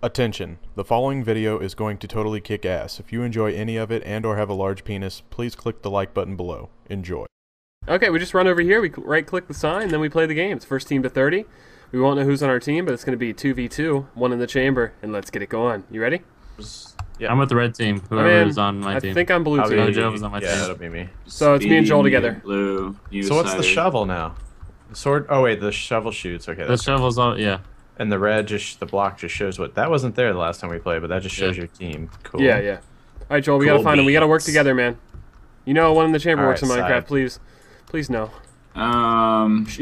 Attention, the following video is going to totally kick ass. If you enjoy any of it and or have a large penis, please click the like button below. Enjoy. Okay, we just run over here, we right click the sign, then we play the game. It's first team to 30. We won't know who's on our team, but it's going to be 2v2, one in the chamber, and let's get it going. You ready? Yeah, I'm with the red team, whoever is on my team. I think I'm blue team. Yeah, that'll be me. So it's me and Joel together. Blue, so what's the shovel now? The sword? Oh wait, the shovel shoots. Okay, that's the shovel's on, yeah. And the red, just the block just shows what that wasn't there the last time we played, but that just shows your team. Cool. Yeah, yeah. All right, Joel, we gotta find him. We gotta work together, man. You know, one in the chamber works in Minecraft. Please, no.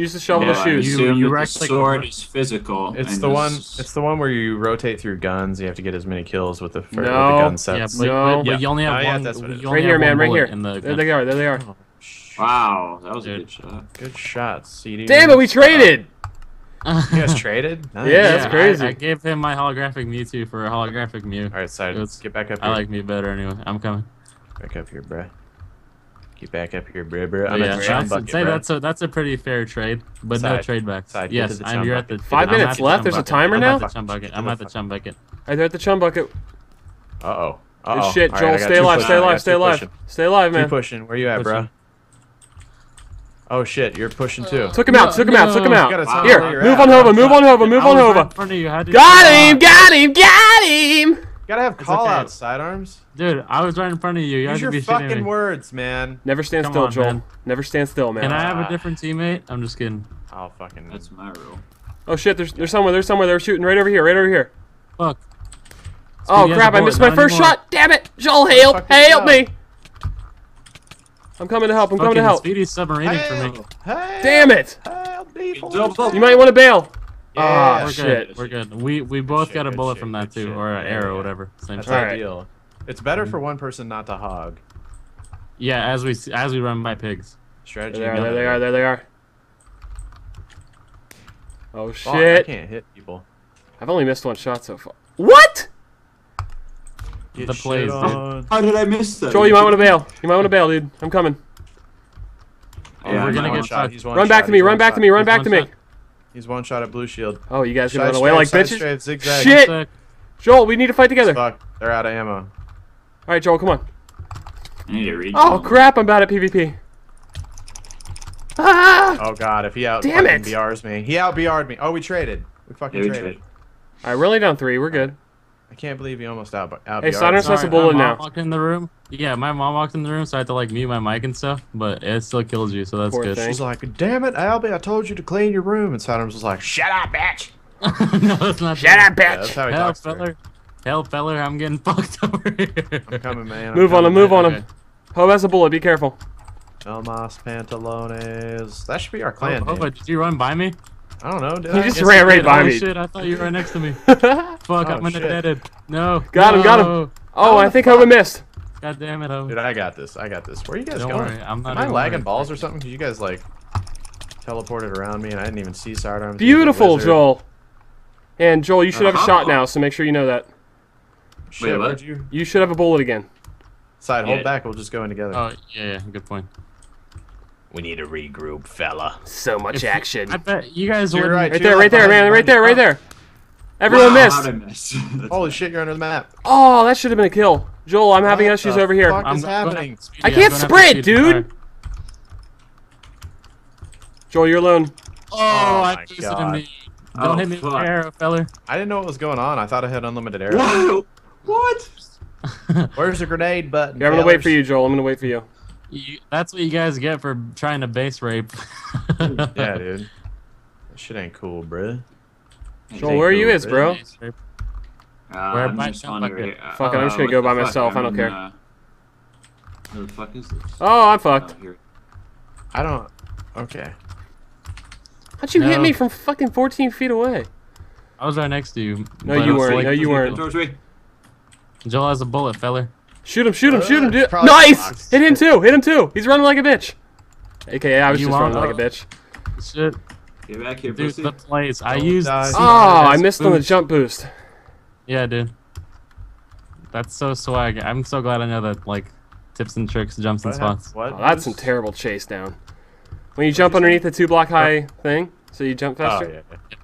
Use the shovel to shoot. The sword is physical. It's the one where you rotate through guns. You have to get as many kills with the gun sets. Yeah, but you only have one. Right here, man. Right here. There they are. There they are. Oh, wow, that was a good shot. Good shot, CD. Damn it, we traded. You guys traded? Nice. Yeah, that's crazy. I gave him my holographic Mewtwo for a holographic Mew. Alright, Side, let's get back up here. I like Mew better anyway. I'm coming. Back up here, bruh. Get back up here, bruh. I'm at the chum bucket, bruh. That's a pretty fair trade, but no trade back. Side, yes, you're at the 5 minutes left? There's a timer now? I'm at the chum bucket. I'm at the chum bucket. They're at the chum bucket. Uh-oh. Good shit, Joel. Stay alive, stay alive, stay alive. Stay alive, man. Keep pushing. Where you at, bruh? Oh shit, you're pushing too. Took him out, took him out, took him out. Here, move on Jahova, move on Jahova, move on Jahova. Got him, got him, got him! Gotta have call-out sidearms. Dude, I was right in front of you. Use your fucking words, man. Never stand still, Joel. Never stand still, man. Can I have a different teammate? I'm just kidding. I'll fucking... That's my rule. Oh shit, there's someone. They're shooting right over here, Fuck. Oh crap, I missed my first shot. Damn it! Joel, help me! I'm coming to help. I'm coming to help. Speedy's submarining for me. Hail, damn it! Hail, you might want to bail. Yeah, we're shit. Good. We're good. We both got a bullet from that too, or an arrow, whatever. That's ideal. It's better for one person not to hog. Yeah, as we run by pigs. Strategy. There they are. There they are. Oh shit! I can't hit people. I've only missed one shot so far. What? The plays, dude. How did I miss that? Joel, you might want to bail. You might want to bail, dude. I'm coming. Oh, yeah, we're gonna get shot. Run back to me. Run back to me. Run back to me. He's one shot at blue shield. Oh, you guys gonna run away like bitches? Shit! Joel, we need to fight together. Fuck. They're out of ammo. All right, Joel, come on. I need to read. Oh crap! I'm bad at PvP. Ah! Oh god, if he out fucking BRs me, he out BR'd me. Oh, we traded. We fucking traded. All right, we're only down 3. We're good. I can't believe you almost out. Hey, Siders has a bullet now. Walked in the room. Yeah, my mom walked in the room, so I had to like mute my mic and stuff. But it still kills you, so that's good. She's like, "Damn it, Albie, I told you to clean your room," and Siders was like, "Shut up, bitch." No, that's not. Shut up, bitch. Yeah, that's how he talks to her. Hell, feller, I'm getting fucked over here. I'm coming, man. Move on him. Move on him. Ho has a bullet. Be careful. Elmas Pantalones. That should be our clan. Oh, but did you run by me? I don't know, dude. He just ran right by me. Shit, I thought you were right next to me. Fuck, I'm dead. No. Got him, got him. Oh, I think Jahova missed. God damn it, Jahova. Dude, I got this. I got this. Where are you guys going? Am I lagging balls or something? Because you guys, like, teleported around me and I didn't even see sidearms. Beautiful, Joel. And, Joel, you should have a shot now, so make sure you know that. Wait, what? You should have a bullet again. Side, hold back. We'll just go in together. Oh, yeah, good point. We need to regroup, fella. So much action. I bet you guys were right there, right there, man, right there, right there. Everyone missed. Holy shit, you're under the map. Oh, that should have been a kill. Joel, I'm having issues over here. What is happening? I can't sprint, dude. Joel, you're alone. Oh, I just hit me. Don't hit me with an arrow, fella. I didn't know what was going on. I thought I had unlimited arrows. What? Where's the grenade button? I'm gonna wait for you, Joel. I'm gonna wait for you. That's what you guys get for trying to base rape. Yeah, dude. That shit ain't cool, bro. Joel, where you is, bro? Where am I? Fuck it, I'm just gonna go by myself. I don't care. Who the fuck is this? Oh, I'm fucked. I don't. Okay. How'd you hit me from fucking 14 feet away? I was right next to you. No, you weren't. No, you weren't. Joel has a bullet, fella. Shoot him, shoot him, shoot him, dude. Nice! Blocks. Hit him too, hit him too. He's running like a bitch. AKA, I was just running like a bitch. Shit. Get back here, dude, the place. I used... I missed on the jump boost. Yeah, dude. That's so swag. I'm so glad I know that, like, tips and tricks, jumps and spots. What? Oh, that's some terrible chase down. When you jump underneath the 2-block high thing, so you jump faster. Oh, yeah.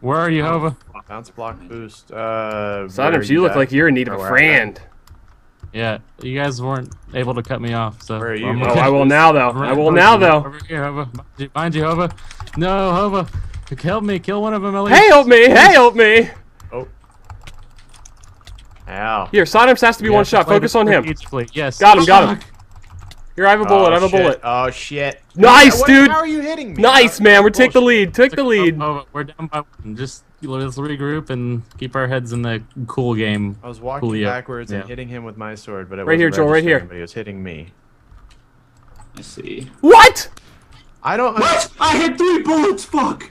Where are you, Jahova? Bounce block boost. Sonics, you look like you're in need of a friend. Yeah, you guys weren't able to cut me off, so. Where are you? Oh, I will now, though. I will now, though. Over here, Hova. Mind you, Hova. No, Hova. Help me. Kill one of them, at least. Hey, help me. Hey, help me. Oh. Ow. Here, Sonics has to be one shot. Focus on him. Yes. Got him, got him. Here, I have a bullet. I have a bullet. Oh, shit. Nice, dude. How are you hitting me? Nice, man. We're take the lead. Take the lead. We're down by one. Just let's regroup and keep our heads in the cool game. I was walking backwards and hitting him with my sword, but it wasn't registering. Right here, Joel. Right here. But he was hitting me. I see. What? I don't. What? I hit 3 bullets. Fuck.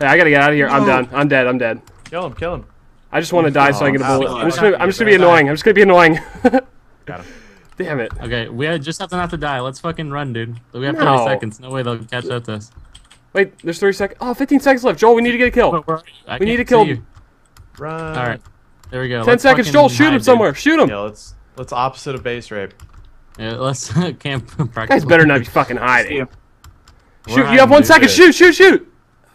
Hey, I gotta get out of here. No. I'm done. I'm dead. I'm dead. Kill him. Kill him. I just want to die so I get a bullet. I'm just gonna be annoying. I'm just gonna be annoying. Got him. Damn it. Okay, we just have to not to die. Let's fucking run, dude. We have 30 seconds. No way they'll catch up to us. Wait, there's 30 seconds. Oh, 15 seconds left. Joel, we need to get a kill. We need to kill him. Run. All right. There we go. 10 seconds, Joel. Shoot him somewhere. Shoot him. Yeah, let's opposite of base rape. Yeah, let's camp practice. Guys better not be fucking hiding. Shoot, you have 1 second. Shoot, shoot, shoot.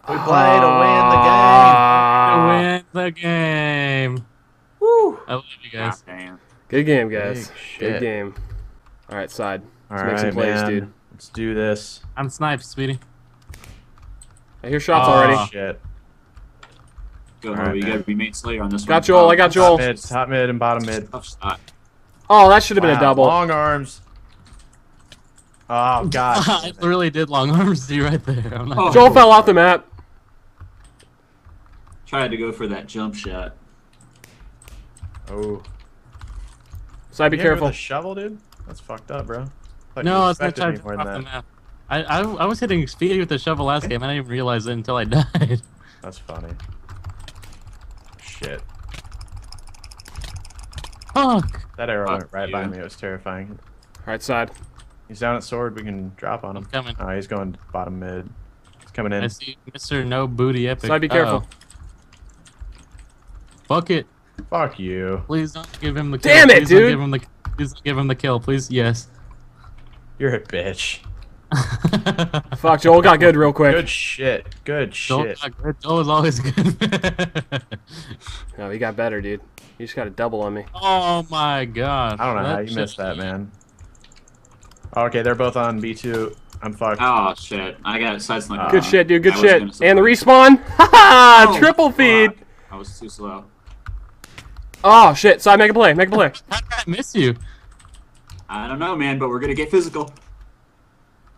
We play to win the game. To win the game. Woo. I love you guys. Damn. Good game, guys. Good game. All right, side. Let's make some plays, dude. Let's do this. I'm sniped, Speedy. I hear shots already. Shit. Go, Hova. You gotta be main slayer on this one. Got Joel. I got Joel. Top mid and bottom mid. Oh, that should have been a double. Long arms. Oh god. I really did long arms to you right there. I'm not Joel fell off the map. Tried to go for that jump shot. Oh. So be careful. With a shovel, dude? That's fucked up, bro. No, it's not time to off the map. I was hitting Speedy with the shovel last game. I didn't even realize it until I died. That's funny. Shit. Fuck. That arrow went right by me. It was terrifying. Right side. He's down at sword. We can drop on him. He's coming. Oh, he's going bottom mid. He's coming in. I see Mr. Nobody Epic. So be careful. Fuck it. Fuck you. Please don't give him the kill. Damn it, dude! Please don't give him the kill, please. Yes. You're a bitch. Fuck, Joel got good real quick. Good shit. Good shit. Joel was always good. No, he got better, dude. He just got a double on me. Oh my god. I don't know how you missed that, man. Okay, they're both on B2. I'm fucked. Oh shit. I got side slung. Good shit, dude. Good shit. And the respawn. Haha! Triple feed. I was too slow. Oh shit, so I make a play, How did I miss you? I don't know, man, but we're gonna get physical.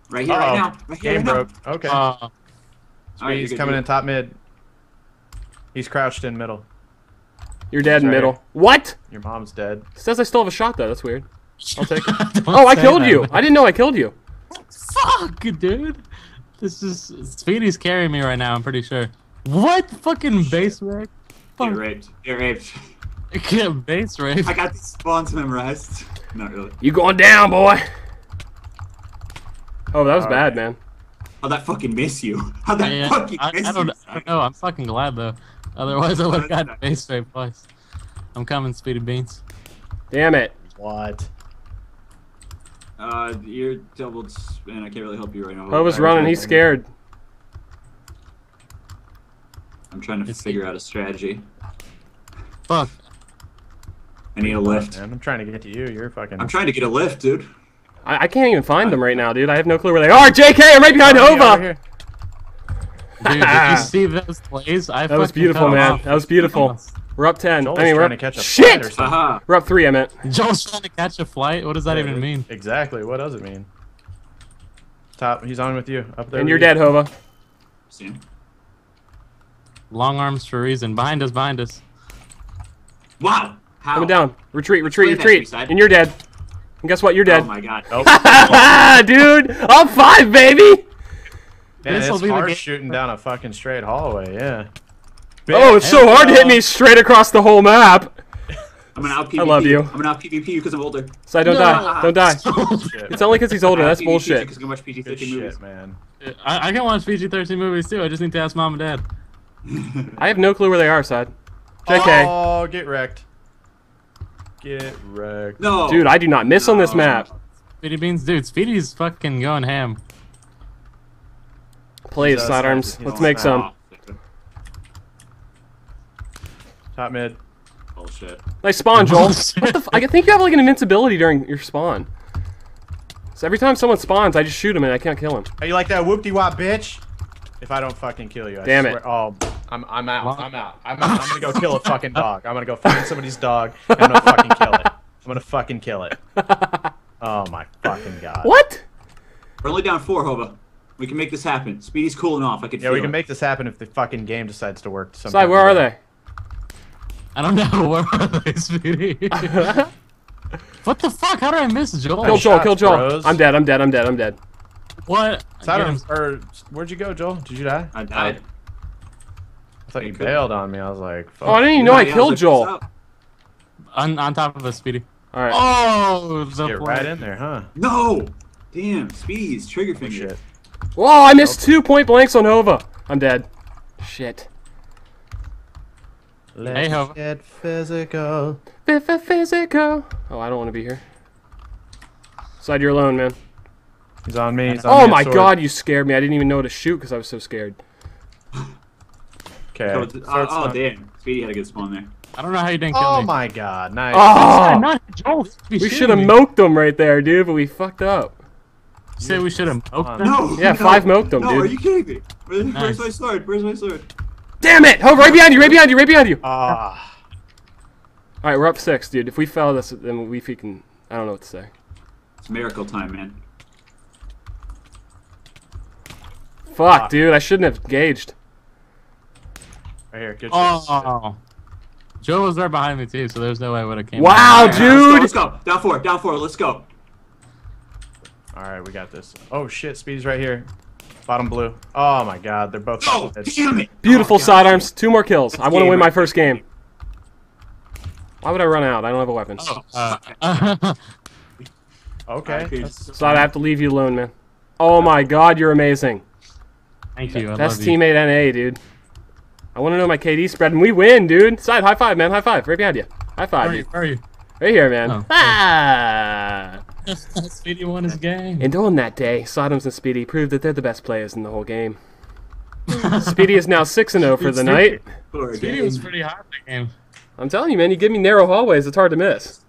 Right here, right now. Right here, right now. Okay. Right, he's coming in top mid. He's crouched in middle. You're dead in middle. What? Your mom's dead. It says I still have a shot though, that's weird. I'll take it. Oh, I killed you! I didn't know I killed you. Fuck, dude. This is... Speedy's carrying me right now, I'm pretty sure. What? Fucking base wreck? Fuck. You're raped. You're raped. Base rape. I got these spawns memorized. Not really. You going down, boy? Oh, that was bad, man. How'd that fucking miss you? How'd that fucking miss you? I don't know. I'm fucking glad though. Otherwise, I would have gotten base rape twice. I'm coming, Speedy Beans. Damn it! What? You're doubled, and I can't really help you right now. Hova's running. He's scared. I'm trying to figure out a strategy. Fuck. I need a lift. Man, I'm trying to get to you. You're fucking... I'm trying to get a lift, dude. I can't even find them right now, dude. I have no clue where they are. JK, I'm right behind Hova. Dude, did you see those plays? That was beautiful, man. That was beautiful. We're up 10. Joel's trying to catch a flight or something. We're up 3, I meant. Joel's trying to catch a flight? What does that even mean? Exactly. What does it mean? Top. He's on with you. Up there. And you're dead, Hova. See him. Long arms for a reason. Behind us, behind us. Wow. How? Coming down. Retreat, retreat. And you're dead. And guess what? You're dead. Oh my god. Oh. Dude, I'm 5, baby! Man, it's hard shooting down a fucking straight hallway, yeah. Oh, it's so hard to hit me straight across the whole map. I'm gonna out PvP. I love you. I'm gonna out PvP you because I'm older. So don't die. Don't die. It's only because he's older. That's bullshit. Because I can watch PG-13 movies. Man. I can watch PG-13 movies too. I just need to ask mom and dad. I have no clue where they are, Side. JK. Oh, get wrecked. Get wrecked. No. Dude, I do not miss on this map. Speedy Beans, dude, Speedy's fucking going ham. Please, sidearms. Let's make some. Top mid. Oh shit. Nice spawn, Joel. What the f, I think you have like an invincibility during your spawn. So every time someone spawns, I just shoot him and I can't kill him. Are you like that whoop-de-wop bitch? If I don't fucking kill you, I damn swear, it. Oh, I'm out. I'm out. I'm gonna go kill a fucking dog. I'm gonna go find somebody's dog and I'm gonna fucking kill it. I'm gonna fucking kill it. Oh my fucking god. What? We're only down 4, Hova. We can make this happen. Speedy's cooling off. I can feel it. Yeah, we can make this happen if the fucking game decides to work. Side, where are they? I don't know. Where are they, Speedy? What the fuck? How did I miss Joel? Kill Joel, kill Joel. I'm dead, I'm dead, I'm dead, I'm dead. What? Where'd you go, Joel? Did you die? I died. I thought you bailed on me. I was like, fuck. Oh, I didn't even know I killed Joel. On top of us, Speedy. All right. Oh, get right in there, huh? No! Damn, Speedy's trigger finger. Whoa, I missed 2 point blanks on Hova. I'm dead. Shit. Let's get physical. Physical. Oh, I don't want to be here. Side, you're alone, man. He's on me. He's on me. Oh my god, you scared me. I didn't even know to shoot because I was so scared. Okay. Oh, damn. Speedy had a good spawn there. I don't know how you didn't kill me. Oh my god, nice. Oh, we should have moked him right there, dude, but we fucked up. You say we should have moked him? No! Yeah, no. 5 moked him, dude. No, are you kidding me? Where's my sword? Where's my sword? Damn it! Oh, right behind you, right behind you, right behind you! Ah. Alright, we're up 6, dude. If we fail this, then we can... I don't know what to say. It's miracle time, man. Fuck, dude, I shouldn't have gauged. Right here, good shit. Oh. Joel was right behind me, too, so there's no way I would have came. Wow, dude! Right, let's go. Down 4, down 4, let's go. Alright, we got this. Oh, shit, Speedy's right here. Bottom blue. Oh, my god, they're both... Oh, damn it! Beautiful sidearms, 2 more kills. I want to win my first game. Why would I run out? I don't have a weapon. Oh, okay. Side, I have to leave you alone, man. Oh, my god, you're amazing. Thank you, I love you. Best teammate NA, dude. I want to know my KD spread, and we win, dude. Side, high five, man. High five. Right behind you. High five. Where are you? Where are you? Right here, man. Oh, ah! Speedy won his game. And on that day, Sodoms and Speedy proved that they're the best players in the whole game. Speedy is now 6-0 for the night. Speedy was pretty hot in the game. I'm telling you, man. You give me narrow hallways, it's hard to miss.